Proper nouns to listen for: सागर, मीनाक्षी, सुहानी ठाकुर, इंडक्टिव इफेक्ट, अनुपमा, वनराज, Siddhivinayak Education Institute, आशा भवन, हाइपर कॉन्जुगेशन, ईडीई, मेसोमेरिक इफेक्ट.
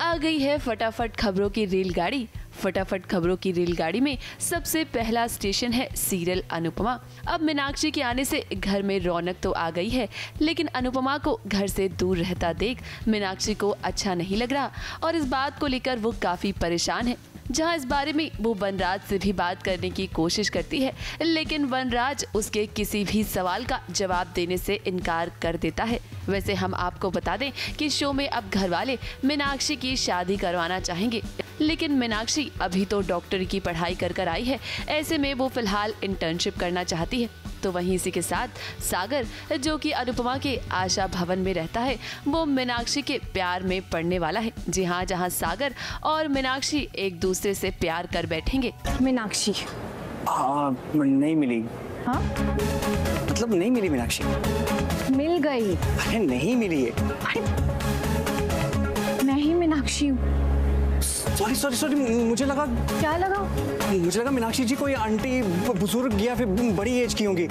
आ गई है फटाफट खबरों की रेलगाड़ी। फटाफट खबरों की रेलगाड़ी में सबसे पहला स्टेशन है सीरियल अनुपमा। अब मीनाक्षी के आने से घर में रौनक तो आ गई है, लेकिन अनुपमा को घर से दूर रहता देख मीनाक्षी को अच्छा नहीं लग रहा और इस बात को लेकर वो काफ़ी परेशान है। जहां इस बारे में वो वनराज से भी बात करने की कोशिश करती है, लेकिन वनराज उसके किसी भी सवाल का जवाब देने से इनकार कर देता है। वैसे हम आपको बता दें कि शो में अब घर वाले मीनाक्षी की शादी करवाना चाहेंगे, लेकिन मीनाक्षी अभी तो डॉक्टर की पढ़ाई कर कर आई है, ऐसे में वो फिलहाल इंटर्नशिप करना चाहती है। तो वहीं इसी के साथ सागर, जो कि अनुपमा के आशा भवन में रहता है, वो मीनाक्षी के प्यार में पड़ने वाला है। जी हाँ, जहाँ सागर और मीनाक्षी एक दूसरे से प्यार कर बैठेंगे। मीनाक्षी नहीं मिली। हाँ मतलब नहीं मिली? मीनाक्षी मिल गई। अरे नहीं मिली है। अरे नहीं मीनाक्षी, सॉरी सॉरी सॉरी, मुझे लगा। क्या लगा? मुझे लगा मीनाक्षी जी कोई आंटी बुजुर्ग या फिर बड़ी एज की होंगी।